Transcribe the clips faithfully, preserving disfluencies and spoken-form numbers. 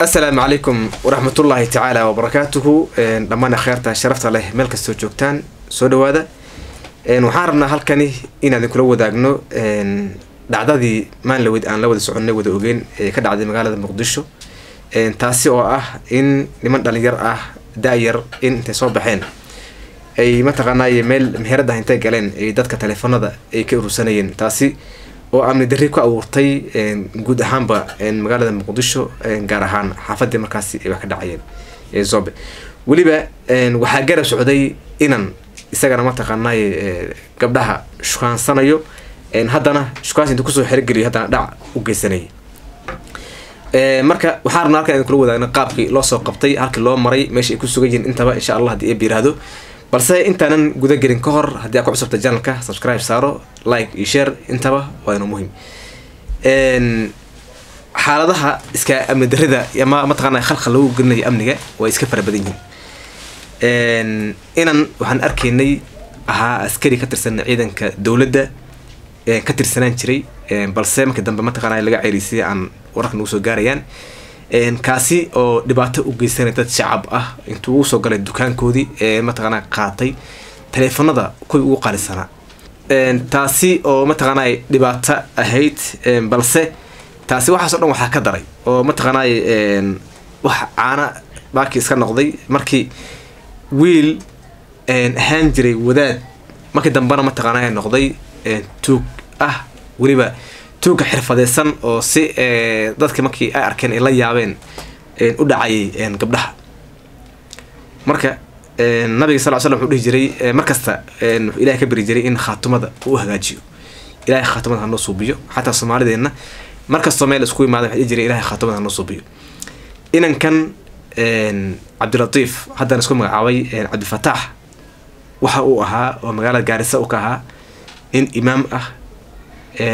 السلام عليكم ورحمة الله تعالى وبركاته. لما أنا خيرتها شرفت عليه ملك السوجوكتان سودو هذا وحاربنا هالكني إن هذا كله وداقنو دعدادي ما نلود أن لود سعوني ودوقين كدعدي مقالة مقدشو تاسي أو أه إن لمن دلير أه داير إن تصبحين أي متقنا يميل مهردة هنتاج علين يدك تلفون هذا كيرو سنين تاسي وأمن دريكو أو رطي جود هامبا مقالة مقدشو جارهان حفدي مركزي بكدعين زوب ولي بقى وحجر سعودي إن استجرا متقنا قبلها شخان سنة إن هذانا شخان يدكسو حرقلي هذا دع وجسني مركا وحارنا كأن كلوا ده نقابي لصق قبطي هرك الله مري ماشي يكون سوجين أنت بقى إن شاء الله دي أبير هذا بس أنت أنا جودة جرين كهر هدي أكو عصبت الجنة كه سبسكرايب صاروا لايك يشير أنت بقى وهذا مهم إن حال ده إسك أمن دريدا يا ما ما تغنى خل خلوه قلنا أمنية وإسكفر بدينهم إن أنا وحن أركي إني ها أسكري كتر سنة عيدا كدولة ده كتر سنة شري بس ما كده ما تغنى لقى عريسي عن ورقنا وصل جاريان إن كاسي أو دبعت وجيسنا تتشعب أه أنتوا وصل جال الدكان كودي متغنى قاطي تلفون هذا كل وقع السنة إن تاسي أو متغنى دبعت أهيت بلسة تاسي واحد صرنا واحد كدري أو متغنى واحد عنا باكي سكان غضي مركي ويل إن هندري وذا ما كده برا متغنى نغضي توك أه وريبا توك حرفاديسان أو سي ضدك ماكي أركان إلا يابين ودعي قبلها مركا النبي صلى الله عليه وسلم يجري مركزته إلى كبر يجري إن خاتمة وهجاجيو إلى خاتمة النصوبيو حتى الصومالي دينا مركز صومالي اسكوي ما يجري إلى خاتمة النصوبيو إن كان عبد اللطيف هذا نسكو مقعوي عبد الفتاح وحقوقها ومقالة جارسة وكها إن إمام أه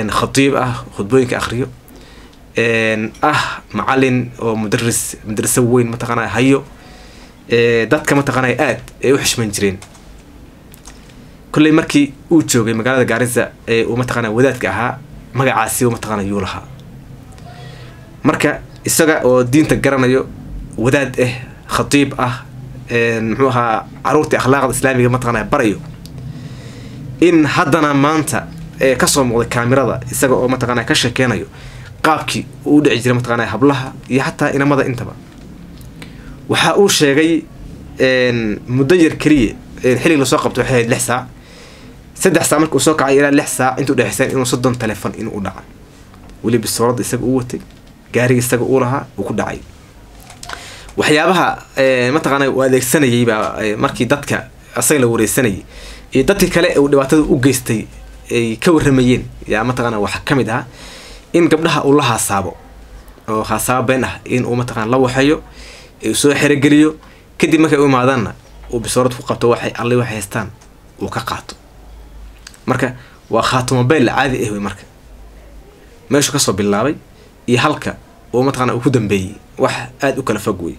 إن خطيب أه خطبوين كأخريو إن أه معلم أو مدرس مدرسوين متقنع هيو إيه دات كم متقنعات إيه وحش منجرين كل مركي أوتشو جي مقالة جارزة إيه ومتقنع ودات كها مقع عاسي ومتقنع يولها مركا السجع ودين تجارنا يو ودات إيه خطيب أه إن هوها عروتي أخلاق الإسلامية متقنع بريو إن هادنا مانتا كسر موضوع الكاميرا ذا استجوا متقنع كشة كانوا قابكي ودع جري متقنع حبلها حتى إن ماذا أنت بقى وحقول شيء إن مدير كريه الحين اللي ساقب توحيد لحسة سد حسة عملك وساق عيرة لحسة أنتوا ده حسين إنه صدم تلفون إنه ودع واللي بالصورات استجوا وتج جاري استجوا لها وكل دعي وحيابها متقنع وهذا السنة يبقى مركي دتك أصيله وري السنة دتك كلا ودبعته وجستي كور رميين يا متقنا وحكمدها إن قبلها الله صابوا أو خصابينه إن أو متقنا الله حيو يسوي حرقليو كدي ما كأو معدنا وبصورة فقط واحد الله وحيستان وكقعته مركا وخاتم موبايل عادي إيه مركا ماشي قصة بالله بي يهلك أو متقنا وكدم بي وح قاد وكلفجوي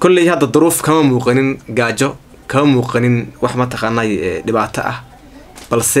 كل هذا الظروف كم موقنين جاجو كم موقنين وح متقنا لبعتها بس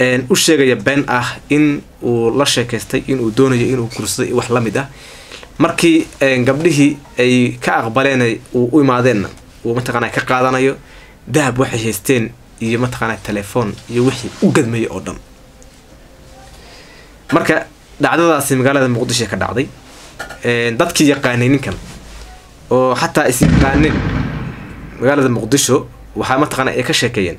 إن أشياء يبان أه إن والله شكستي إن ودوني إن وكرسي وحلمي ده مركي إن قبله أي كأقبلنا وومعذنا ومتقنا كقعدنا يو ذهب واحد يستين يمتقنا التلفون يوحي وقد ما يقدم مركا دعدة اسم قال هذا مقدش كدعدي إن ضدك يقانين كم وحتى اسم قانين قال هذا مقدشه وحمتقنا كشكيين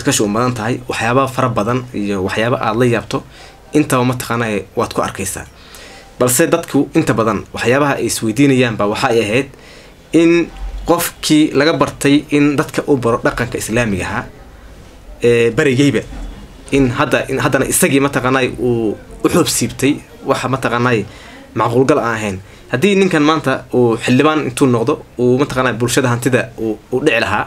iskashu umbadan tahay waxyaabo fara badan iyo waxyaabo aad la yaabto inta uma taqaanay waad ku arkaysaa balse dadku inta badan waxyaabaha ay isweydiinayaan ba waxa ay ahayd in qofkii laga bartay in dadka u baro dhaqanka islaamiga ah ee barigayba in hada in hadana isagii ma taqaanay uu u xubsiibtay waxa ma taqaanay macquul gal ahayn hadii ninkan maanta uu xilibaan intuu noqdo uu ma taqaanay bulshada hantida uu dhici lahaa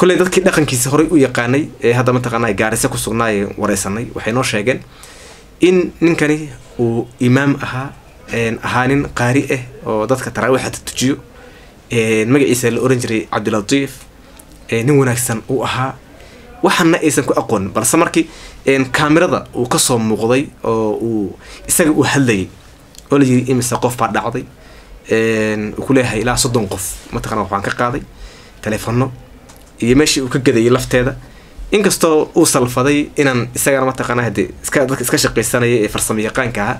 kulay dadkii dhaqankiisa hore u yaqaanay ee hadda ma taqaanay gaarisa ku sugnaaye wareysanay waxay noo sheegeen in ninkani uu imaam aha een ahaanin qaari ah oo dadka taraawixa tujiyo ee magaciisa la oran jiray Cabdilatiif ee nin wanaagsan uu ahaa waxana aysan ku aqoon balse markii een kaamirada uu ka soo muuqday oo uu isaga u hadlayay oo la yiri imisa qof baa dhacday een ku leeyahay ilaa soddon qof ma taqaanay waxaan ka qaaday telefoonno iyo meeshii uu ka gaday lafteeda inkastoo uu salfaday inaan isagana ma taqaanay hadii iska dadka iska shaqeysanayay ee farsamo yaqaanka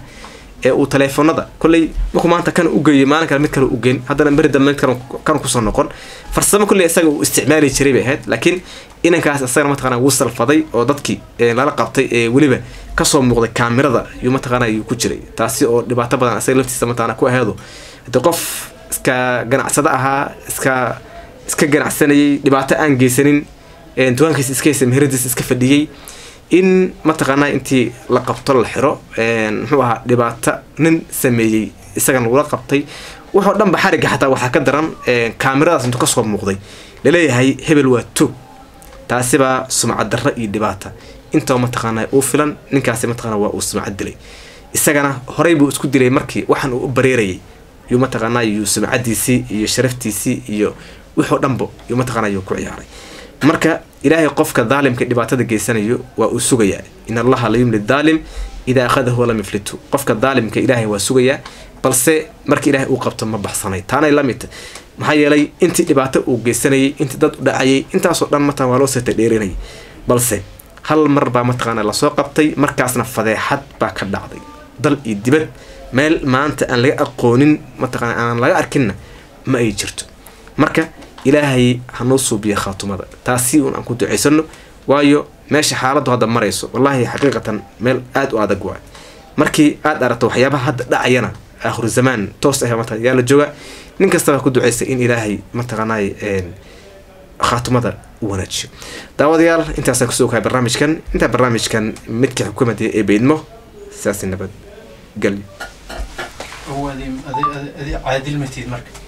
ee uu telefoonada kulay ma ku maanta kan u geeyay maalin kale mid kale u geen hadana bari dambe kan kan ku soo noqon farsamo kulay isaga uu isticmaali jiray baa ahayd laakiin inankaas asagana ma taqaanay uu salfaday oo dadkii ee la qabtay ee waliba ka soo muuqday kaamirada iyo ma taqaanay ku jiray taasi oo dhibaato badan asay laftiisa ma taqaanay ku ahaydo hada qof iska ganacsada aha iska iska ganacsanayay dhibaato aan geysanin ee tuwankiisa iska samhiradiisa iska fadhiyay in ma taqaanay intii la qabto la xiro ee muxuu ahaa dhibaato nin sameeyay isagan uu la qabtay wuxuu dhanba xariga xataa waxa ka daran ee kaamiradaas inta ka soo muuqday leeyahay hebel waa tu taasiba sumcad darro iyo dhibaato inta ma taqaanay oo filan ninkaas ma taqaanay waa uu sumcad dilay isagana horey buu isku dilay markii waxaan uu bareerayay iyo ma taqaanay iyo sumcadiisi iyo sharaftiisi iyo wuxuu dhanbo iyo ma taqaanay ku ciyaaray marka إلهي قفك الظالم كدباتة جيسانيو وأسوجيا إن الله لا يملي الظالم إذا أخذه ولا مفلته قفك الظالم كإلهي وأسوجيا بس مرك إلهي أوقبت ما بحصاني تانا لمت محي لي أنت دباتة وجيساني أنت ضد دعي أنت أصلا ما تمارس تديرني بس هل مرة ما تغنى لساقبتي مرك عصنا فذي حد باك الدعي ضل يدبر مال ما أنت أن لا قانون ما تغنى أن لا أركنه ما يجرت مرك إلهي هنوصو بيا خاتم هذا تاسيون أن كنت عيسنو وايو ماشي حالته هذا مريسو والله حقيقة مال آد وآد جوا مركي آد أردت وحيابها حد لا عينا آخر الزمان توصيها مثلا يا للجوا نكسر كنت عيسين إلهي متغناي خاتم هذا وناتش دعوة يا أنت أسألك سؤال هاي برنامج كان أنت برنامج كان متك حكومة بينمو ساسين نبض قلي هو هذه هذه هذه عادل متيد مركي